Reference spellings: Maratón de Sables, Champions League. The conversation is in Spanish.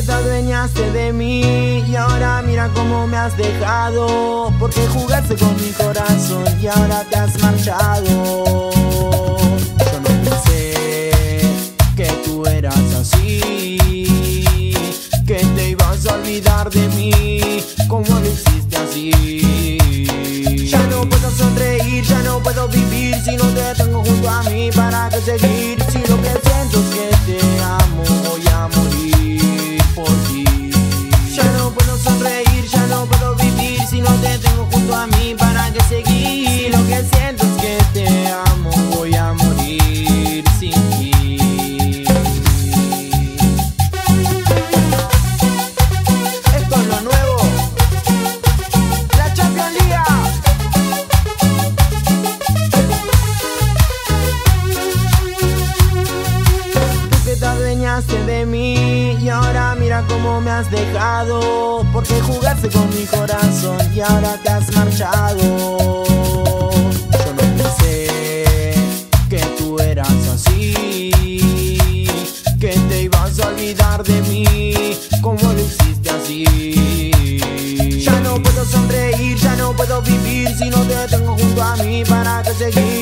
que te adueñaste de mí, y ahora mira cómo me has dejado, porque jugaste con mi corazón y ahora te has marchado. Yo no pensé que tú eras así, que te ibas a olvidar de mí, como lo hiciste así. Ya no puedo sonreír, ya no puedo vivir si no te tengo junto a mí. ¿Para qué seguir si lo que siento es que te amo? Voy a morir por ti. Ya no puedo sonreír, ya no puedo vivir si no te tengo junto a mí. ¿Para qué seguir si lo que siento es que te amo? Voy a morir sin ti. Esto es lo nuevo, la Champions League. Te adueñaste de mí y ahora mira cómo me has dejado, porque jugaste con mi corazón y ahora te has marchado. Yo no pensé que tú eras así, que te ibas a olvidar de mí, como lo hiciste así. Ya no puedo sonreír, ya no puedo vivir si no te tengo junto a mí. ¿Para qué seguir?